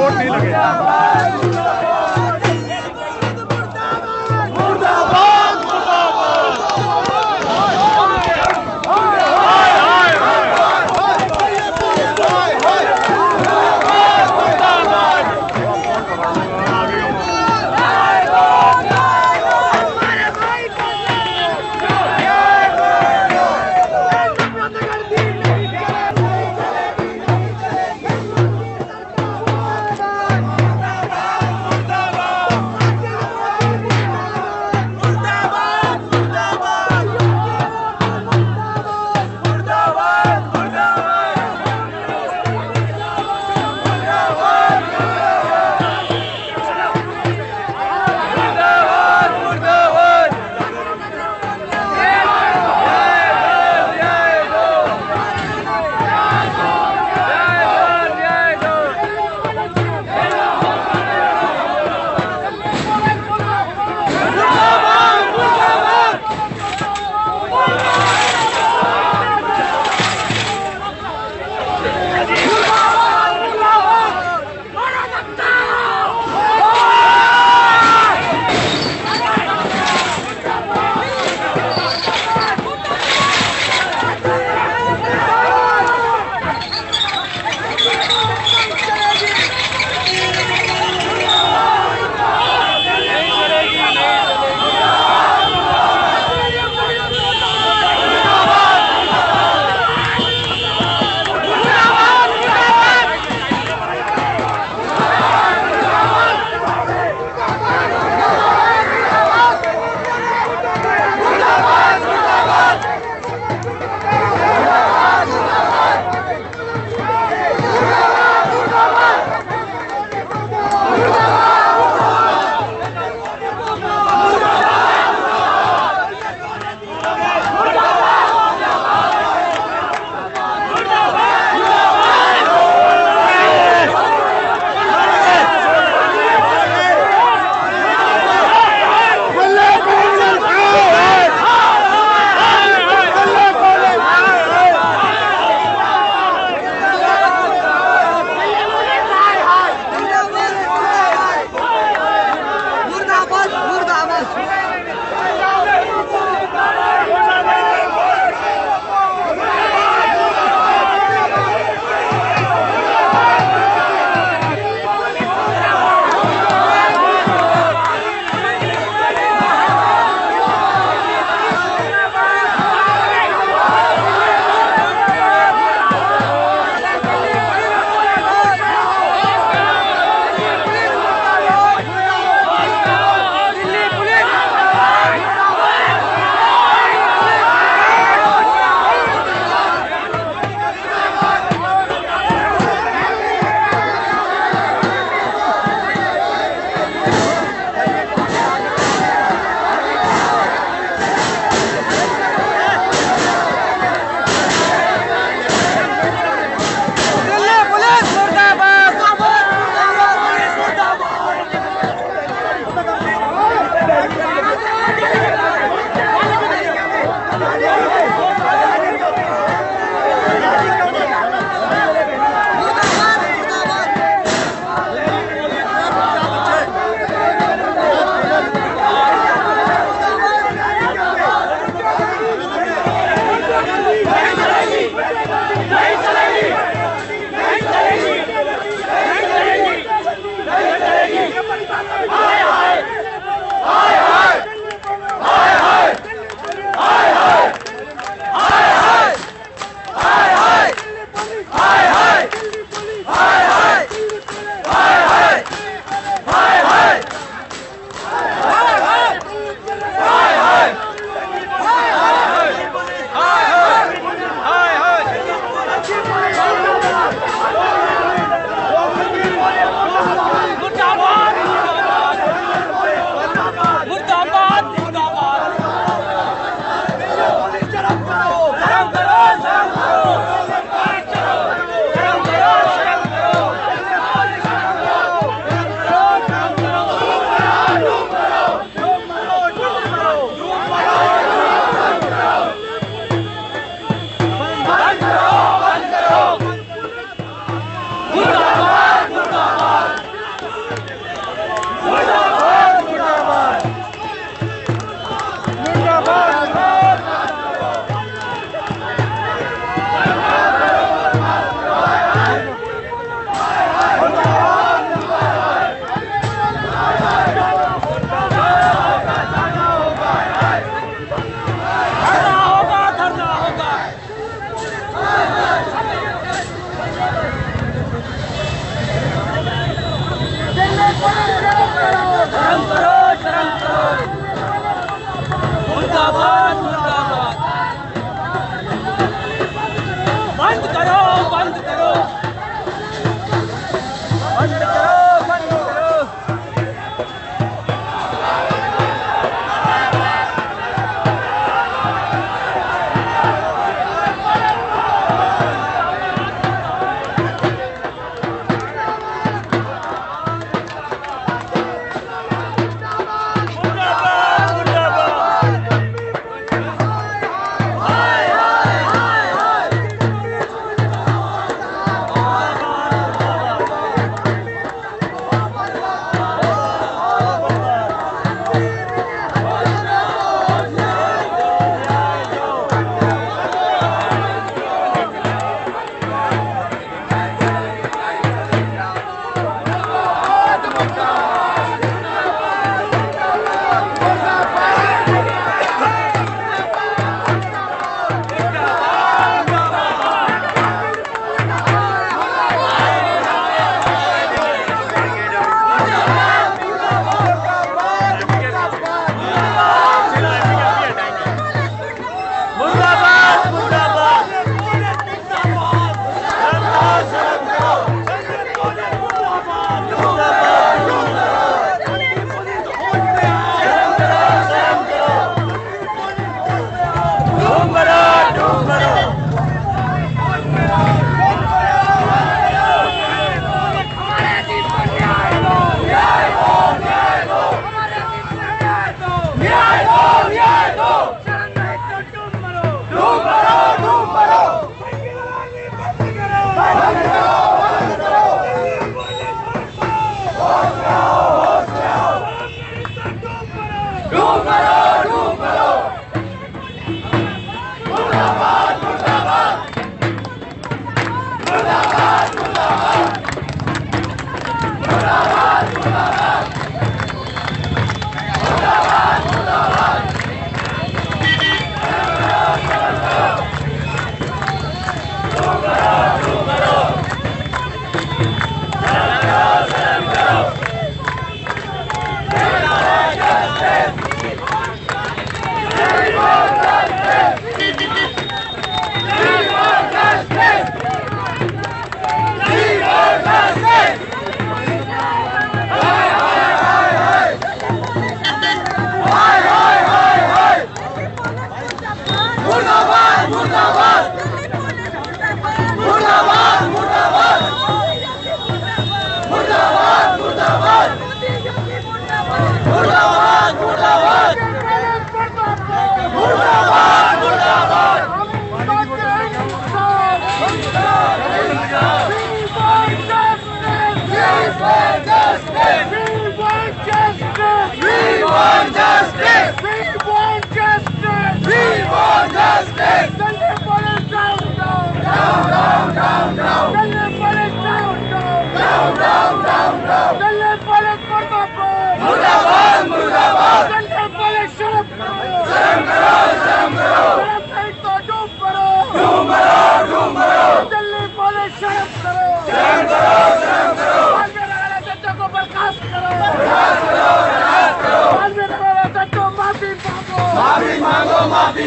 Vote नहीं लगेगा।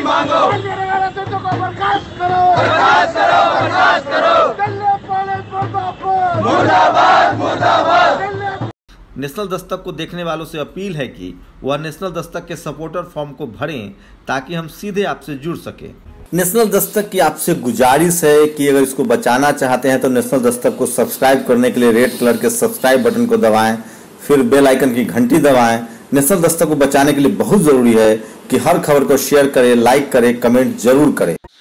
मांगो मुर्दाबाद मुर्दाबाद। नेशनल दस्तक को देखने वालों से अपील है कि वह नेशनल दस्तक के सपोर्टर फॉर्म को भरें ताकि हम सीधे आपसे जुड़ सके। नेशनल दस्तक की आपसे गुजारिश है कि अगर इसको बचाना चाहते हैं तो नेशनल दस्तक को सब्सक्राइब करने के लिए रेड कलर के सब्सक्राइब बटन को दबाएं, फिर बेल आइकन की घंटी दबाएं। नेशनल दस्तक को बचाने के लिए बहुत जरूरी है कि हर खबर को शेयर करें, लाइक करें, कमेंट जरूर करें।